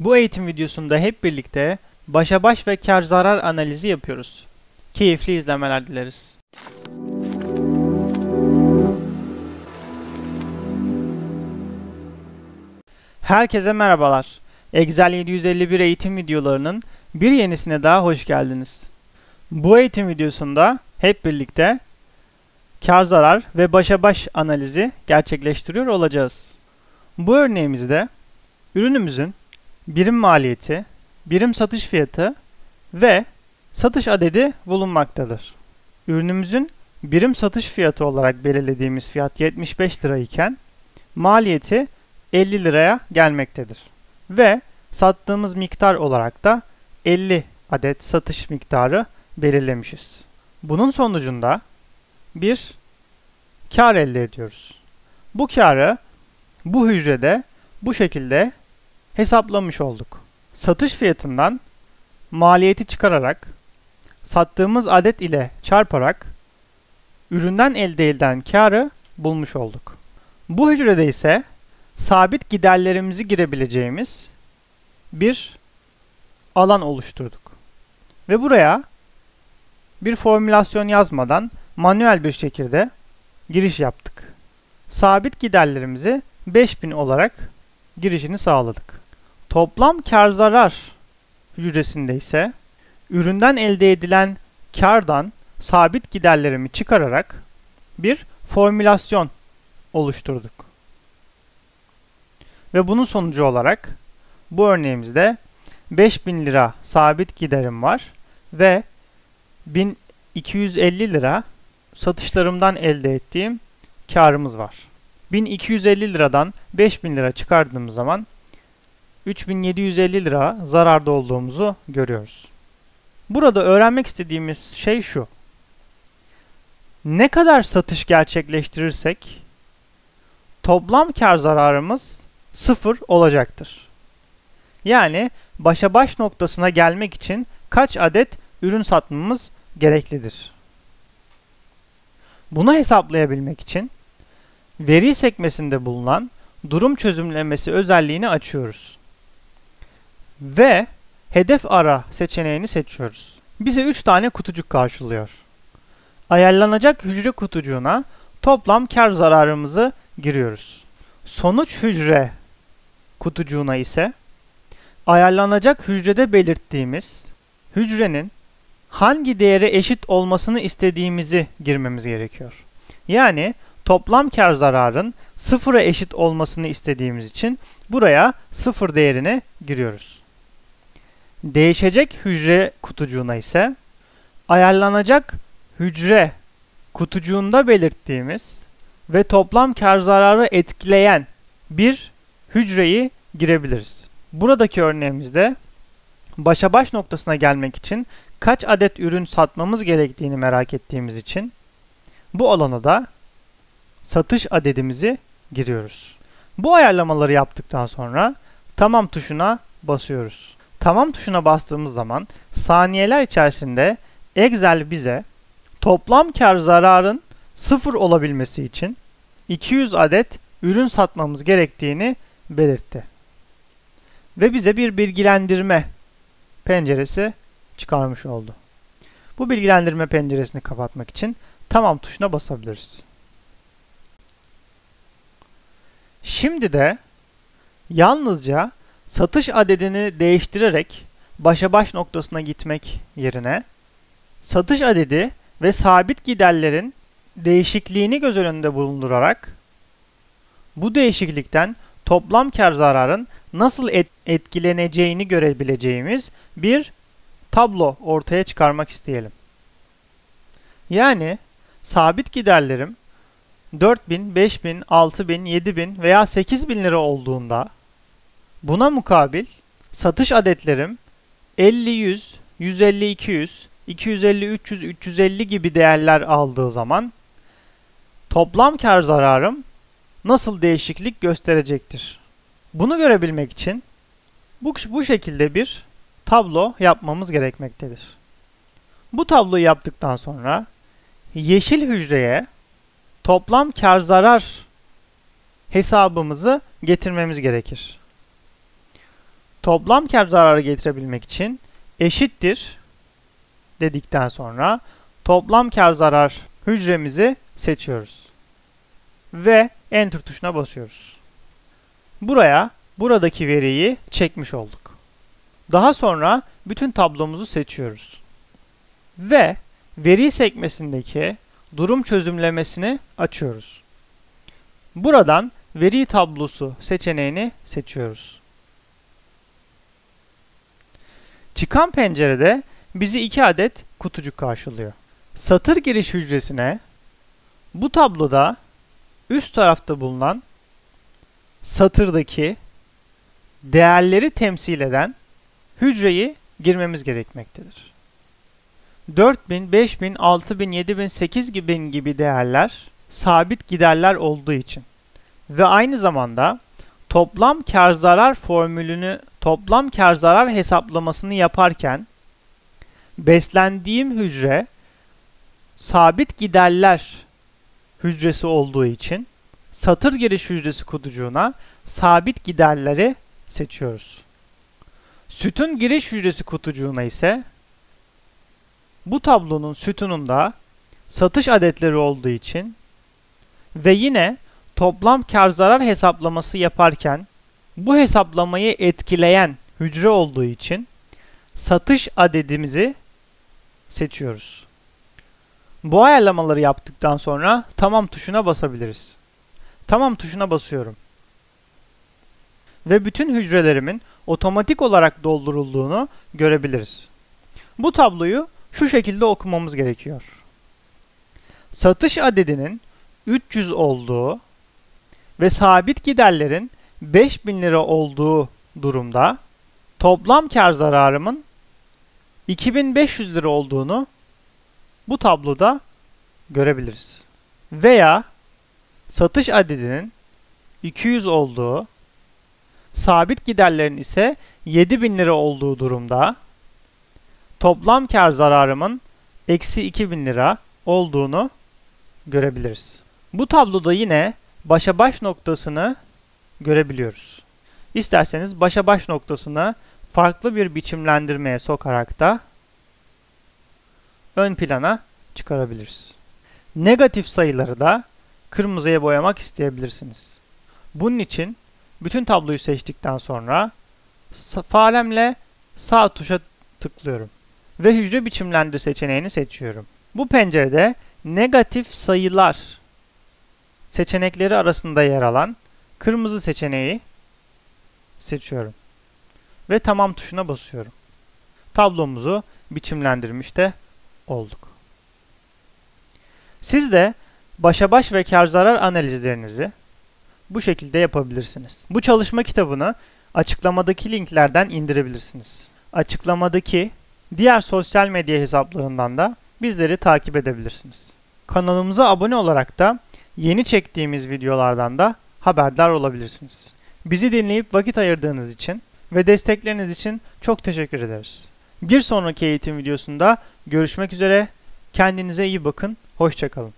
Bu eğitim videosunda hep birlikte başa baş ve kar zarar analizi yapıyoruz. Keyifli izlemeler dileriz. Herkese merhabalar. Excel 751 eğitim videolarının bir yenisine daha hoş geldiniz. Bu eğitim videosunda hep birlikte kar zarar ve başa baş analizi gerçekleştiriyor olacağız. Bu örneğimizde ürünümüzün birim maliyeti, birim satış fiyatı ve satış adedi bulunmaktadır. Ürünümüzün birim satış fiyatı olarak belirlediğimiz fiyat 75 lira iken maliyeti 50 liraya gelmektedir. Ve sattığımız miktar olarak da 50 adet satış miktarı belirlemişiz. Bunun sonucunda bir kar elde ediyoruz. Bu karı bu hücrede bu şekilde hesaplamış olduk. Satış fiyatından maliyeti çıkararak, sattığımız adet ile çarparak üründen elde edilen karı bulmuş olduk. Bu hücrede ise sabit giderlerimizi girebileceğimiz bir alan oluşturduk. Ve buraya bir formülasyon yazmadan manuel bir şekilde giriş yaptık. Sabit giderlerimizi 5000 olarak girişini sağladık. Toplam kar zarar hücresinde ise üründen elde edilen kardan sabit giderlerimi çıkararak bir formülasyon oluşturduk. Ve bunun sonucu olarak bu örneğimizde 5000 lira sabit giderim var ve 1250 lira satışlarımdan elde ettiğim karımız var. 1250 liradan 5000 lira çıkardığımız zaman 3750 lira zararda olduğumuzu görüyoruz. Burada öğrenmek istediğimiz şey şu. Ne kadar satış gerçekleştirirsek toplam kar zararımız 0 olacaktır. Yani başa baş noktasına gelmek için kaç adet ürün satmamız gereklidir. Bunu hesaplayabilmek için veri sekmesinde bulunan durum çözümlemesi özelliğini açıyoruz. Ve hedef ara seçeneğini seçiyoruz. Bize 3 tane kutucuk karşılıyor. Ayarlanacak hücre kutucuğuna toplam kar zararımızı giriyoruz. Sonuç hücre kutucuğuna ise ayarlanacak hücrede belirttiğimiz hücrenin hangi değere eşit olmasını istediğimizi girmemiz gerekiyor. Yani toplam kar zararın 0'a eşit olmasını istediğimiz için buraya 0 değerini giriyoruz. Değişecek hücre kutucuğuna ise ayarlanacak hücre kutucuğunda belirttiğimiz ve toplam kar zararı etkileyen bir hücreyi girebiliriz. Buradaki örneğimizde başa baş noktasına gelmek için kaç adet ürün satmamız gerektiğini merak ettiğimiz için bu alana da satış adedimizi giriyoruz. Bu ayarlamaları yaptıktan sonra tamam tuşuna basıyoruz. Tamam tuşuna bastığımız zaman saniyeler içerisinde Excel bize toplam kar zararın 0 olabilmesi için 200 adet ürün satmamız gerektiğini belirtti. Ve bize bir bilgilendirme penceresi çıkarmış oldu. Bu bilgilendirme penceresini kapatmak için tamam tuşuna basabiliriz. Şimdi de yalnızca satış adedini değiştirerek başa baş noktasına gitmek yerine satış adedi ve sabit giderlerin değişikliğini göz önünde bulundurarak bu değişiklikten toplam kar zararın nasıl etkileneceğini görebileceğimiz bir tablo ortaya çıkarmak isteyelim. Yani sabit giderlerim 4000, 5000, 6000, 7000 veya 8000 lira olduğunda buna mukabil satış adetlerim 50, 100, 150, 200, 250, 300, 350 gibi değerler aldığı zaman toplam kar zararım nasıl değişiklik gösterecektir? Bunu görebilmek için bu şekilde bir tablo yapmamız gerekmektedir. Bu tabloyu yaptıktan sonra yeşil hücreye toplam kar zarar hesabımızı getirmemiz gerekir. toplam kâr zararı getirebilmek için eşittir dedikten sonra toplam kâr zarar hücremizi seçiyoruz. Ve Enter tuşuna basıyoruz. Buradaki veriyi çekmiş olduk. Daha sonra bütün tablomuzu seçiyoruz. Ve veri sekmesindeki durum çözümlemesini açıyoruz. Buradan veri tablosu seçeneğini seçiyoruz. Çıkan pencerede bizi 2 adet kutucuk karşılıyor. Satır giriş hücresine bu tabloda üst tarafta bulunan satırdaki değerleri temsil eden hücreyi girmemiz gerekmektedir. 4000, 5000, 6000, 7000, 8000 gibi değerler sabit giderler olduğu için ve aynı zamanda toplam kar zarar formülünü, toplam kar zarar hesaplamasını yaparken beslendiğim hücre sabit giderler hücresi olduğu için satır giriş hücresi kutucuğuna sabit giderleri seçiyoruz. Sütun giriş hücresi kutucuğuna ise bu tablonun sütununda satış adetleri olduğu için ve yine toplam kar zarar hesaplaması yaparken bu hesaplamayı etkileyen hücre olduğu için satış adedimizi seçiyoruz. Bu ayarlamaları yaptıktan sonra tamam tuşuna basabiliriz. Tamam tuşuna basıyorum. Ve bütün hücrelerimin otomatik olarak doldurulduğunu görebiliriz. Bu tabloyu şu şekilde okumamız gerekiyor. Satış adedinin 300 olduğu ve sabit giderlerin 5000 lira olduğu durumda toplam kar zararımın 2500 lira olduğunu bu tabloda görebiliriz. Veya satış adedinin 200 olduğu, sabit giderlerin ise 7000 lira olduğu durumda toplam kar zararımın eksi 2000 lira olduğunu görebiliriz. Bu tabloda yine başa baş noktasını görebiliyoruz. İsterseniz başa baş noktasını farklı bir biçimlendirmeye sokarak da ön plana çıkarabiliriz. Negatif sayıları da kırmızıya boyamak isteyebilirsiniz. Bunun için bütün tabloyu seçtikten sonra faremle sağ tuşa tıklıyorum ve hücre biçimlendir seçeneğini seçiyorum. Bu pencerede negatif sayılar seçenekleri arasında yer alan kırmızı seçeneği seçiyorum ve tamam tuşuna basıyorum. Tablomuzu biçimlendirmiş de olduk. Siz de başa baş ve kar zarar analizlerinizi bu şekilde yapabilirsiniz. Bu çalışma kitabını açıklamadaki linklerden indirebilirsiniz. Açıklamadaki diğer sosyal medya hesaplarından da bizleri takip edebilirsiniz. Kanalımıza abone olarak da yeni çektiğimiz videolardan da haberdar olabilirsiniz. Bizi dinleyip vakit ayırdığınız için ve destekleriniz için çok teşekkür ederiz. Bir sonraki eğitim videosunda görüşmek üzere. Kendinize iyi bakın. Hoşça kalın.